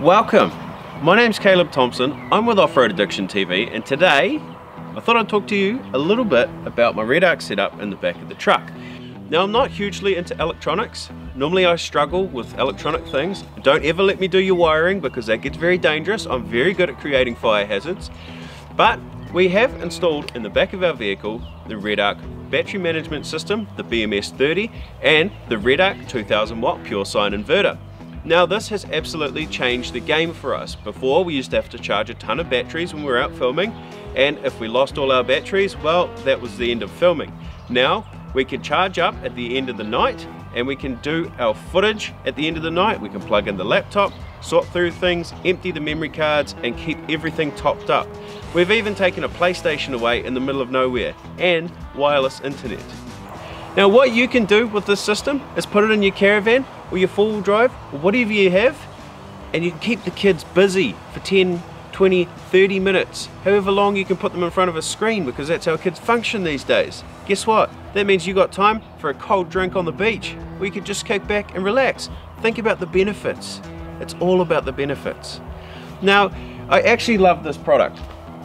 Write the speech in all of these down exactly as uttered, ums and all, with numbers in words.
Welcome, my name's Caleb Thompson, I'm with Off-Road Addiction T V, and today I thought I'd talk to you a little bit about my Redarc setup in the back of the truck. Now, I'm not hugely into electronics. Normally I struggle with electronic things. Don't ever let me do your wiring because that gets very dangerous. I'm very good at creating fire hazards. But we have installed in the back of our vehicle the Redarc battery management system, the B M S thirty, and the Redarc two thousand watt pure sine inverter. Now, this has absolutely changed the game for us. Before, we used to have to charge a ton of batteries when we were out filming, and if we lost all our batteries, well, that was the end of filming. Now, we can charge up at the end of the night, and we can do our footage at the end of the night. We can plug in the laptop, sort through things, empty the memory cards, and keep everything topped up. We've even taken a PlayStation away in the middle of nowhere, and wireless internet. Now, what you can do with this system is put it in your caravan or your four-wheel drive or whatever you have, and you can keep the kids busy for ten, twenty, thirty minutes, however long you can put them in front of a screen, because that's how kids function these days. Guess what? That means you got time for a cold drink on the beach, where you could just kick back and relax. Think about the benefits. It's all about the benefits. Now, I actually love this product.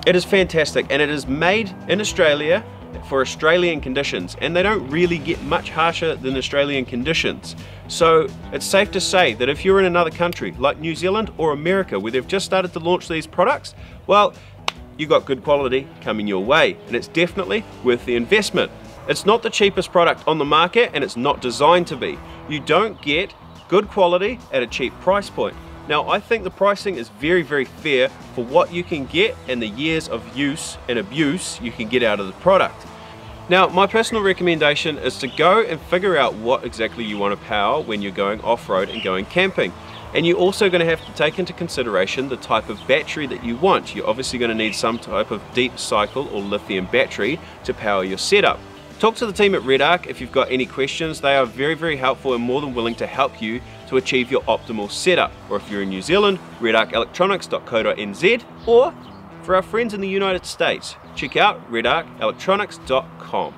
It is fantastic, and it is made in Australia for Australian conditions, and they don't really get much harsher than Australian conditions. So it's safe to say that if you're in another country like New Zealand or America, where they've just started to launch these products, well, you got good quality coming your way, and it's definitely worth the investment. It's not the cheapest product on the market, and it's not designed to be. You don't get good quality at a cheap price point. Now, I think the pricing is very, very fair for what you can get and the years of use and abuse you can get out of the product. Now, my personal recommendation is to go and figure out what exactly you want to power when you're going off-road and going camping. And you're also going to have to take into consideration the type of battery that you want. You're obviously going to need some type of deep cycle or lithium battery to power your setup. Talk to the team at Redarc if you've got any questions. They are very, very helpful and more than willing to help you to achieve your optimal setup. Or if you're in New Zealand, Redarc Electronics dot co dot N Z, or for our friends in the United States, check out Redarc Electronics dot com.